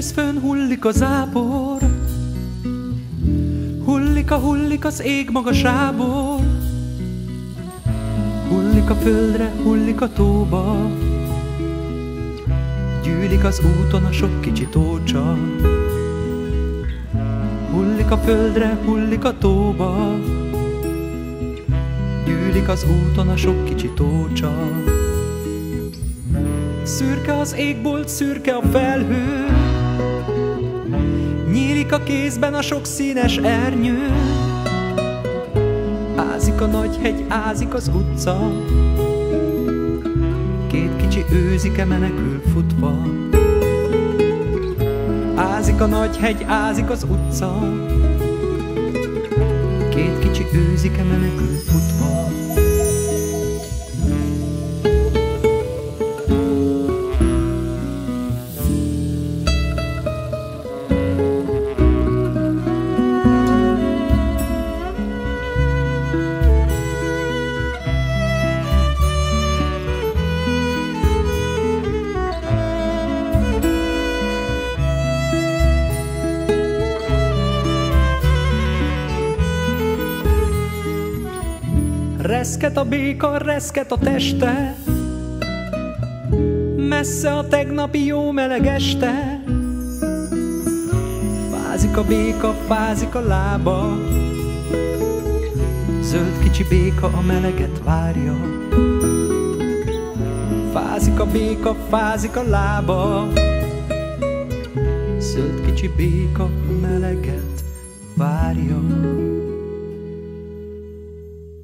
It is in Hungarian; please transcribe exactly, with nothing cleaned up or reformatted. tűz, fönn hullik a zápor, hullik a hullik az ég magasából, hullik a földre, hullik a tóba, gyűlik az úton a sok kicsi tócsa. Hullik a földre, hullik a tóba, gyűlik az úton a sok kicsi tócsa. Szürke az égbolt, szürke a felhő, nyílik a kézben a sok színes ernyő. Ázik a nagy hegy, ázik az utca, két kicsi őzike menekül futva. Ázik a nagy hegy, ázik az utca, két kicsi őzike menekül futva. Reszket a béka, reszket a teste, messze a tegnapi jó meleg este. Fázik a béka, fázik a lába, zöld kicsi béka a meleget várja. Fázik a béka, fázik a lába, zöld kicsi béka a meleget várja.